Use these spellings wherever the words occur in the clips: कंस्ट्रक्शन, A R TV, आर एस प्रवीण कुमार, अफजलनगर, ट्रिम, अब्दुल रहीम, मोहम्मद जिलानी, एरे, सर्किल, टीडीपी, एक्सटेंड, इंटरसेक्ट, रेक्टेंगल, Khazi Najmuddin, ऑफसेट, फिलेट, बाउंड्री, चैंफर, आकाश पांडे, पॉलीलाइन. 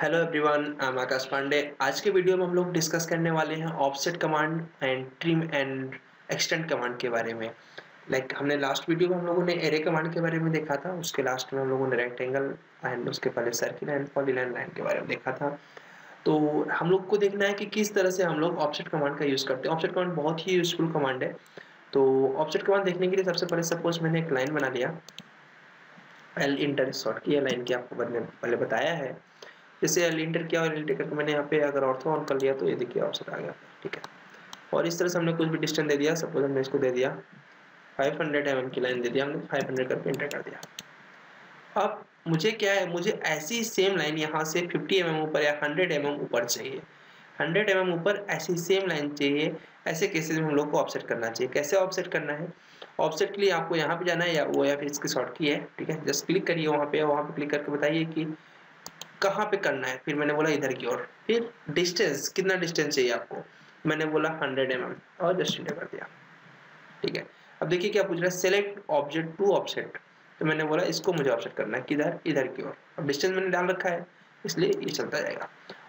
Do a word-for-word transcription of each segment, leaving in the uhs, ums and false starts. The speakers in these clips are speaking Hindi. Hello everyone, I am आकाश पांडे। आज के वीडियो में हम लोग डिस्कस करने वाले हैं ऑफसेट command and ट्रिम and एक्सटेंड command के बारे में। लाइक like, हमने लास्ट वीडियो में हम लोगों ने एरे कमांड के बारे में देखा था, उसके लास्ट में हम लोगों ने रेक्टेंगल एंड उसके पहले सर्किल एंड पॉलीलाइन लाइन के बारे में देखा था। तो हम लोग को देखना है कि किस तरह से हम लोग ऑफसेट कमांड का यूज़ करते हैं। ऑफसेट कमांड बहुत ही यूजफुल कमांड है। तो ऑफसेट कमांड देखने के लिए सबसे पहले सपोज मैंने एक लाइन बना लिया, एल इंटर शॉर्ट किया लाइन की, आपको पहले बताया है। जैसे एल इंटर किया और इंटर करके मैंने यहाँ पे अगर ऑर्थो ऑन कर लिया तो ये देखिए ऑफसेट आ गया, ठीक है। और इस तरह से हमने कुछ भी डिस्टेंस दे दिया। सपोज हमने इसको दे दिया पाँच सौ एम एम की लाइन दे दिया, हमने पाँच सौ करके इंटर कर दिया। अब मुझे क्या है, मुझे ऐसी सेम लाइन यहाँ से पचास एम एम ऊपर या सौ एम एम ऊपर चाहिए, सौ एम एम ऊपर ऐसी सेम लाइन चाहिए। ऐसे केसेस में हम लोग को ऑफसेट करना चाहिए। कैसे ऑफसेट करना है? ऑफसेट के लिए आपको यहाँ पे जाना है या वो या फिर इसकी शॉर्ट की है, ठीक है। जस्ट क्लिक करिए वहाँ पे, वहाँ पे क्लिक करके बताइए कि कहाँ पे करना है। फिर मैंने बोला इधर की ओर, फिर डिस्टेंस कितना डिस्टेंस चाहिए आपको, मैंने बोला सौ एम एम और जस्ट इंटर कर दिया, ठीक है। अब देखिए क्या पूछ रहा है, सेलेक्ट ऑब्जेक्ट टू ऑफसेट। तो मैंने बोला इसको मुझे ऑफसेट करना है किधर, इधर की ओर। अब डिस्टेंस मैंने डाल रखा है इसलिए ये चलता जाएगा,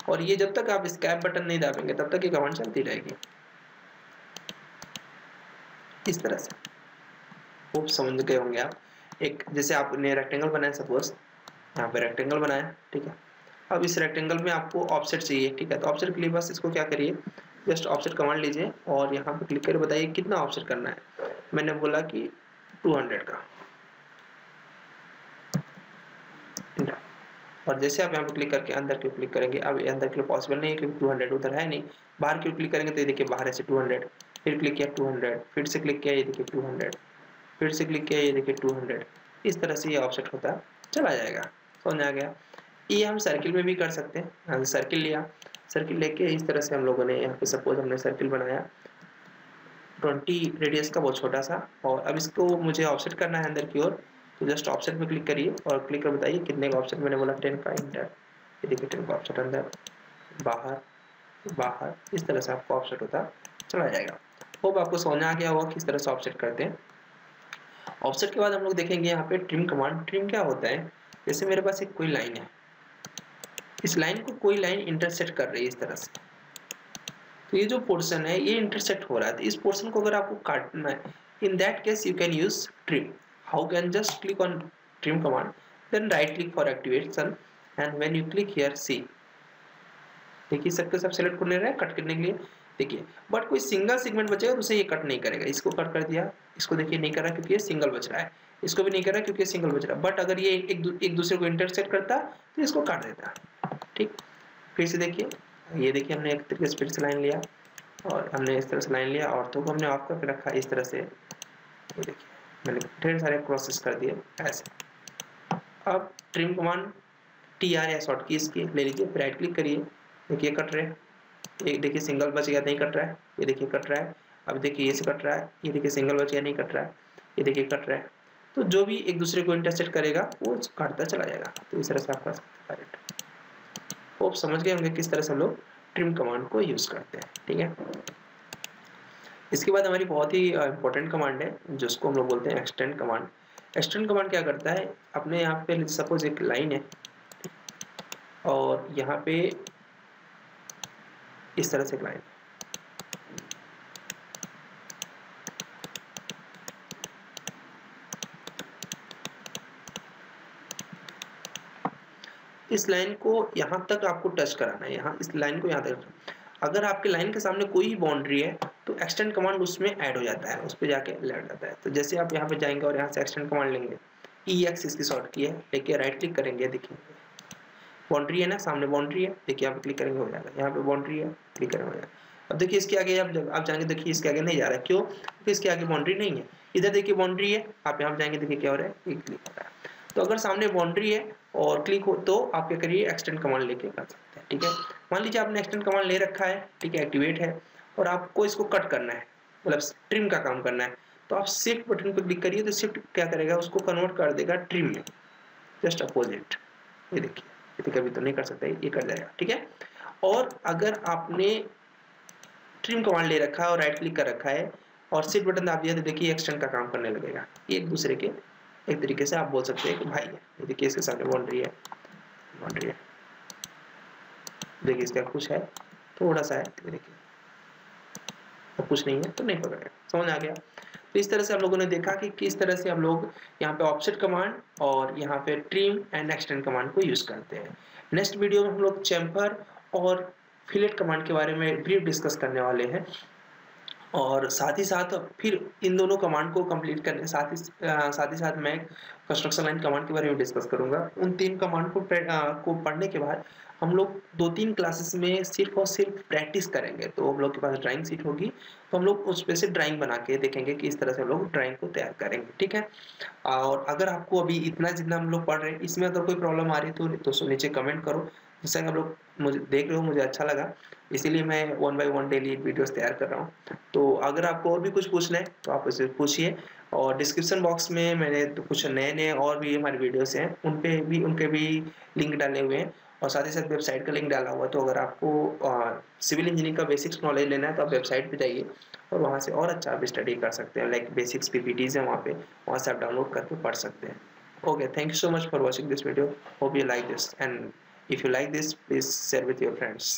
और ये जब तक आप एस्केप बटन नहीं दबाएंगे तब तक ये कमांड चलती रहेगी इस तरह से। खूब समझ गए होंगे आप। एक जैसे आपने रेक्टेंगल बनाया, सपोज यहाँ पे रेक्टेंगल बनाया, ठीक है। अब इस रेक्टेंगल में आपको ऑफसेट चाहिए, ठीक है। तो ऑफसेट के लिए बस इसको क्या करिए, जस्ट ऑफसेट कमांड लीजिए और यहाँ पे क्लिक करके बताइए कितना ऑफसेट करना है। मैंने बोला कि दो सौ का, और जैसे आप यहाँ पे क्लिक करके अंदर के क्लिक करेंगे, अब अंदर के पॉसिबल नहीं है क्योंकि दो सौ उधर है नहीं। बाहर के क्लिक करेंगे तो ये देखिए बाहर ऐसे दो सौ, फिर क्लिक किया दो सौ, फिर से क्लिक किया ये देखिए दो सौ, फिर से क्लिक किया ये देखिए दो सौ। इस तरह से ये ऑफसेट होता चला जाएगा। समझ आ गया? ये हम सर्किल में भी कर सकते हैं। सर्किल लिया, सर्किल लेके इस तरह से हम लोगों ने यहाँ पे सपोज हमने सर्किल बनाया बीस रेडियस का, बहुत छोटा सा। और अब इसको मुझे ऑफसेट करना है अंदर की ओर, तो जस्ट ऑफसेट पे क्लिक करिए और क्लिक कर बताइए कितने का ऑफसेट। मैंने बोला दस का इंटर, ये देखिए दस का ऑफसेट अंदर बाहर बाहर। इस तरह से आपको ऑफसेट होता चला जाएगा। होप आपको समझ आ गया होगा किस तरह से ऑफसेट करते हैं। ऑफसेट के बाद हम लोग देखेंगे यहाँ पे ट्रिम कमांड। ट्रिम क्या होता है, जैसे मेरे पास एक कोई लाइन है, इस लाइन को कोई लाइन इंटरसेक्ट कर रही है इस तरह से, तो ये जो पोर्शन है ये इंटरसेक्ट हो रहा है। तो इस पोर्शन को अगर आपको काटना है, in that case you can use ट्रिम। How can? Just click on ट्रिम command, then right click for activation, and when you click here see, देखिए सबके सब सेलेक्ट करने रहे कट करने के लिए, देखिए। बट कोई सिंगल सेगमेंट बचेगा तो उसे ये कट नहीं करेगा। इसको कट कर दिया, इसको देखिए नहीं कर रहा क्योंकि ये सिंगल बच रहा है, इसको भी नहीं कर रहा क्योंकि ये सिंगल बच रहा है। बट अगर ये एक दू, एक दूसरे को इंटरसेक्ट करता तो इसको काट देता, ठीक। फिर से देखिए, ये देखिए हमने एक तरीके से फिर से लाइन लिया और हमने इस तरह से लाइन लिया, और तो को हमने ऑफ करके रखा इस तरह से, ये देखिए मैंने ढेर सारे क्रॉसेस कर दिए ऐसे। अब ट्रिम कमांड टी आर या शॉर्ट की इसकी ले लीजिए, राइट क्लिक करिए, देखिए कट रहे, एक देखिए सिंगल बच गया नहीं कट रहा है, ये देखिए कट रहा है। अब देखिए ये से कट रहा है, ये देखिए सिंगल बच गया नहीं कट रहा है, ये देखिए कट रहा है। तो जो भी एक दूसरे को इंटरसेक्ट करेगा वो काटता चला जाएगा। तो इस तरह से आप कर सकते हैं। होप समझ गए होंगे किस तरह से हम लोग ट्रिम कमांड को यूज़ करते हैं, ठीक है। इसके बाद हमारी बहुत ही इंपॉर्टेंट कमांड है जिसको हम लोग बोलते हैं एक्सटेंड कमांड। एक्सटेंड कमांड क्या करता है, अपने यहाँ पे सपोज एक लाइन है और यहाँ पे इस तरह से एक लाइन, इस लाइन को यहाँ तक आपको टच कराना है, यहाँ इस लाइन को यहाँ तक। अगर आपके लाइन के सामने कोई बाउंड्री है तो एक्सटेंड कमांड उसमें ऐड हो जाता है, उस पर जाके लग जाता है। तो जैसे आप यहाँ पे जाएंगे और यहाँ से एक्सटेंड कमांड लेंगे, ई एक्स इसकी शॉर्ट की है, लेके राइट क्लिक करेंगे, देखिए बाउंड्री है ना सामने, बाउंड्री है, देखिए आप क्लिक करेंगे हो जाएगा, यहाँ पे बाउंड्री है क्लिक करेंगे हो जाएगा। अब देखिए इसके आगे आप जब आप जाएंगे देखिए इसके आगे नहीं जा रहा है, क्यों? क्योंकि इसके आगे बाउंड्री नहीं है। इधर देखिए बाउंड्री है, आप यहाँ जाएंगे देखिए क्या हो रहा है, क्लिक हो रहा है। तो अगर सामने बाउंड्री है और क्लिक हो तो आप क्या करिए, एक्सटेंड कमांड लेके कर सकते हैं, ठीक है। मान लीजिए आपने एक्सटेंड कमांड ले रखा है, ठीक है, एक्टिवेट है, और आपको इसको कट करना है, मतलब ट्रिम का काम करना है। तो आप शिफ्ट बटन पर क्लिक करिए तो शिफ्ट क्या करेगा, उसको कन्वर्ट कर देगा ट्रिम में, जस्ट अपोजिट। ये देखिए ये कभी तो नहीं कर सकते, ये कर जाएगा, ठीक है। और अगर आपने ट्रिम कमांड ले रखा है और राइट क्लिक कर रखा है और शिफ्ट बटन आप दिया तो देखिए एक्सटेंड का काम करने लगेगा। एक दूसरे के एक तरीके से आप बोल सकते हैं कि भाई है, देखिए इसके सामने बाउंड्री है, बाउंड्री है, देखिए इसका कुछ है, थोड़ा सा है, देखिए तो कुछ नहीं है तो नहीं हो रहा है। समझ आ गया? तो इस तरह से आप लोगों ने देखा कि किस तरह से हम लोग यहाँ पे ऑफसेट कमांड और यहाँ पे ट्रिम एंड एक्सटेंड कमांड को यूज़ करते हैं। नेक्स्ट वीडियो में हम लोग चैंफर और फिलेट कमांड के बारे में ब्रीफ डिस्कस करने वाले हैं और साथ ही साथ फिर इन दोनों कमांड को कंप्लीट करने साथ ही साथ ही साथ मैं कंस्ट्रक्शन लाइन कमांड के बारे में डिस्कस करूंगा। उन तीन कमांड को आ, को पढ़ने के बाद हम लोग दो तीन क्लासेस में सिर्फ और सिर्फ प्रैक्टिस करेंगे। तो हम लोग के पास ड्राइंग सीट होगी तो हम लोग उस पर से ड्राइंग बना के देखेंगे कि इस तरह से हम लोग ड्राइंग को तैयार करेंगे। ठीक है? और अगर आपको अभी इतना जितना हम लोग पढ़ रहे हैं इसमें अगर कोई प्रॉब्लम आ रही है तो दोस्तों नीचे कमेंट करो। जैसा कि आप लोग मुझे देख रहे हो मुझे अच्छा लगा इसीलिए मैं one by one daily videos तैयार कर रहा हूँ। तो अगर आपको और भी कुछ पूछना है तो आप उसे पूछिए और डिस्क्रिप्शन बॉक्स में मैंने तो कुछ नए नए और भी हमारे वीडियोस हैं उन पे भी उनके भी लिंक डाले हुए हैं और साथ ही साथ वेबसाइट का लिंक डाला हुआ है। तो अगर आपको सिविल इंजीनियरिंग का बेसिक्स नॉलेज लेना है तो आप वेबसाइट पर जाइए और वहाँ से और अच्छा आप स्टडी कर सकते हैं। Like basics P P Ts हैं वहाँ पर, वहाँ से आप डाउनलोड करके पढ़ सकते हैं। Okay, thank you so much for watching this video. Hope you like this and if you like this, please share with your friends.